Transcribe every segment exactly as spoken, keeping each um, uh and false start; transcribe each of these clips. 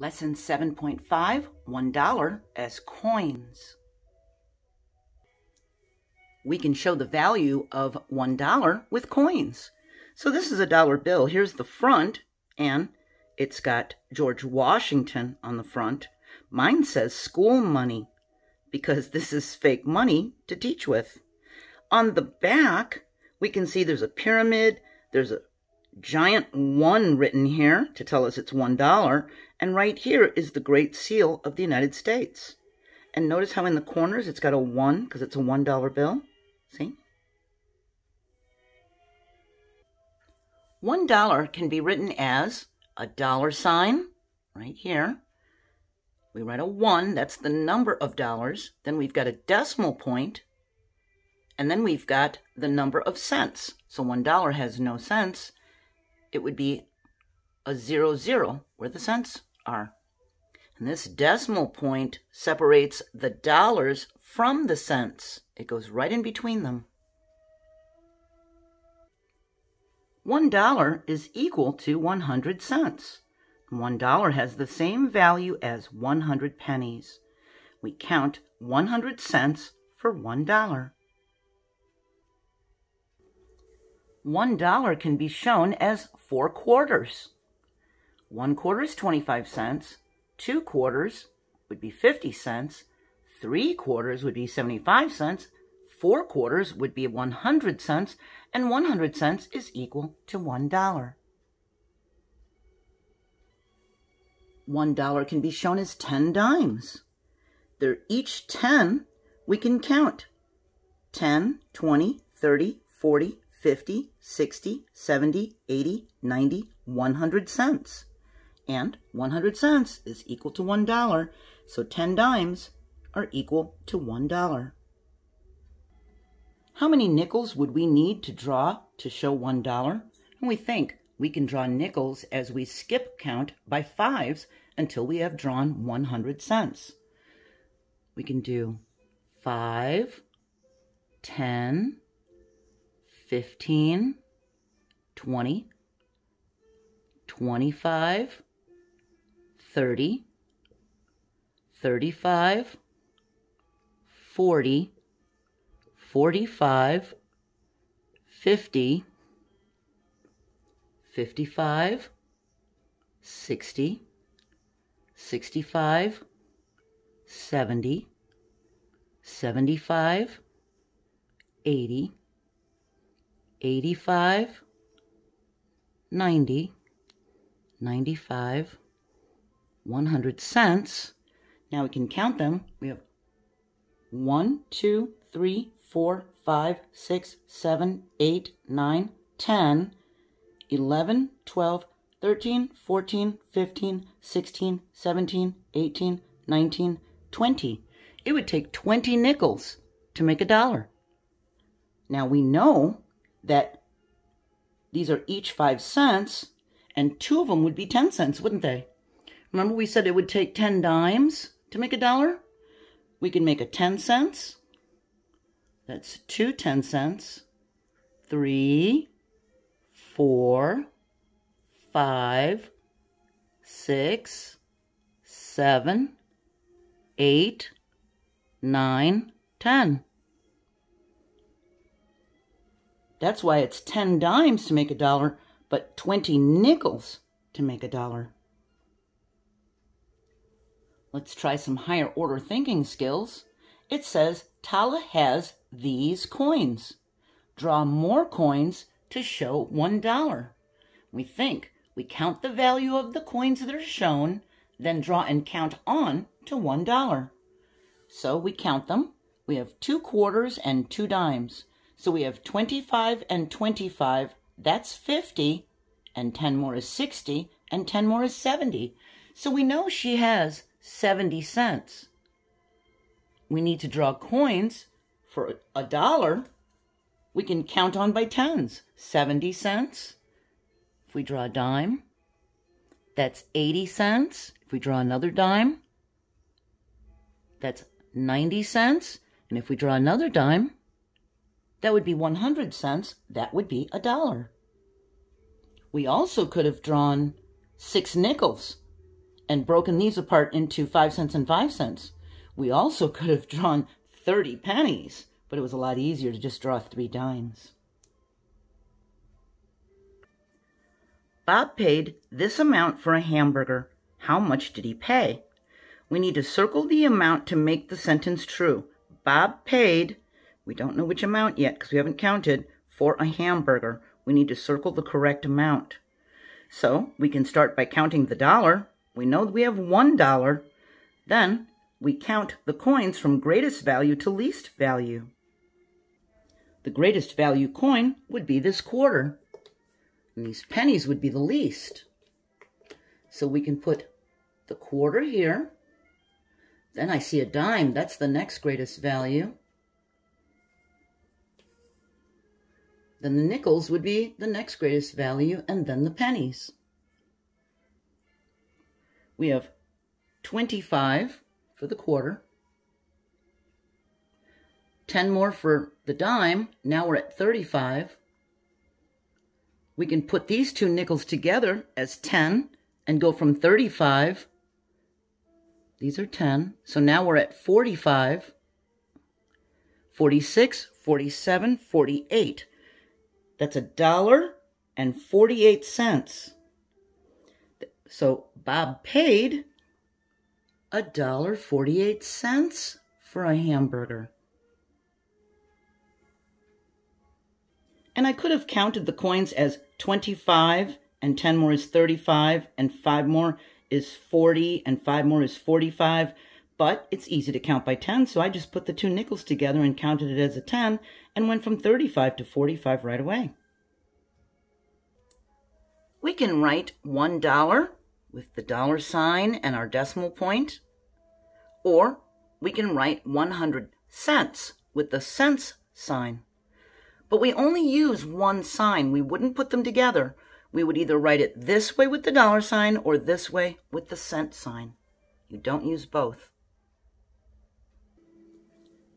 Lesson seven point five, one dollar as coins. We can show the value of one dollar with coins. So this is a dollar bill. Here's the front, and it's got George Washington on the front. Mine says school money, because this is fake money to teach with. On the back, we can see there's a pyramid, there's a giant one written here to tell us it's one dollar, and right here is the Great Seal of the United States. And notice how in the corners it's got a one because it's a one dollar bill. See? one dollar can be written as a dollar sign right here. We write a one, that's the number of dollars. Then we've got a decimal point, and then we've got the number of cents. So one dollar has no cents. It would be a zero, zero, where the cents are. And this decimal point separates the dollars from the cents. It goes right in between them. One dollar is equal to one hundred cents. One dollar has the same value as one hundred pennies. We count one hundred cents for one dollar. One dollar can be shown as four quarters. One quarter is twenty-five cents. Two quarters would be fifty cents. Three quarters would be seventy-five cents. Four quarters would be one hundred cents. And one hundred cents is equal to one dollar. One dollar can be shown as ten dimes. They're each ten. We can count ten, twenty, thirty, forty, fifty, sixty, seventy, eighty, ninety, one hundred cents. And one hundred cents is equal to one dollar, so ten dimes are equal to one dollar. How many nickels would we need to draw to show one dollar? And we think we can draw nickels as we skip count by fives until we have drawn one hundred cents. We can do five, ten, fifteen, twenty, twenty-five, thirty, thirty-five, forty, forty-five, fifty, fifty-five, sixty, sixty-five, seventy, seventy-five, eighty, eighty-five, ninety, ninety-five, one hundred cents. Now we can count them. We have one, two, three, four, five, six, seven, eight, nine, ten, eleven, twelve, thirteen, fourteen, fifteen, sixteen, seventeen, eighteen, nineteen, twenty. It would take twenty nickels to make a dollar. Now we know that these are each five cents, and two of them would be ten cents, wouldn't they? Remember we said it would take ten dimes to make a dollar? We can make a ten cents. That's two ten cents. Three, four, five, six, seven, eight, nine, ten. That's why it's ten dimes to make a dollar, but twenty nickels to make a dollar. Let's try some higher order thinking skills. It says Tala has these coins. Draw more coins to show one dollar. We think we count the value of the coins that are shown, then draw and count on to one dollar. So we count them. We have two quarters and two dimes. So we have twenty-five and twenty-five, that's fifty, and ten more is sixty, and ten more is seventy. So we know she has seventy cents. We need to draw coins for a dollar. We can count on by tens. seventy cents, if we draw a dime, that's eighty cents. If we draw another dime, that's ninety cents. And if we draw another dime, that would be one hundred cents. That would be a dollar. We also could have drawn six nickels and broken these apart into five cents and five cents. We also could have drawn thirty pennies, but it was a lot easier to just draw three dimes. Bob paid this amount for a hamburger. How much did he pay? We need to circle the amount to make the sentence true. Bob paid, we don't know which amount yet because we haven't counted, for a hamburger. We need to circle the correct amount. So we can start by counting the dollar. We know that we have one dollar. Then we count the coins from greatest value to least value. The greatest value coin would be this quarter. And these pennies would be the least. So we can put the quarter here. Then I see a dime. That's the next greatest value. Then the nickels would be the next greatest value, and then the pennies. We have twenty-five for the quarter, ten more for the dime. Now we're at thirty-five. We can put these two nickels together as ten and go from thirty-five. These are ten. So now we're at forty-five, forty-six, forty-seven, forty-eight. That's a dollar and forty-eight cents. So Bob paid a dollar forty-eight cents for a hamburger. And I could have counted the coins as twenty-five, and ten more is thirty-five, and five more is forty, and five more is forty-five, but it's easy to count by ten, so I just put the two nickels together and counted it as a ten, and went from thirty-five to forty-five right away. We can write one dollar with the dollar sign and our decimal point, or we can write one hundred cents with the cents sign. But we only use one sign. We wouldn't put them together. We would either write it this way with the dollar sign or this way with the cent sign. You don't use both.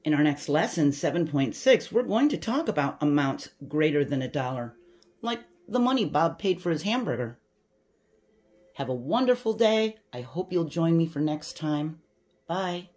In our next lesson, seven point six, we're going to talk about amounts greater than a dollar, like the money Bob paid for his hamburger. Have a wonderful day. I hope you'll join me for next time. Bye.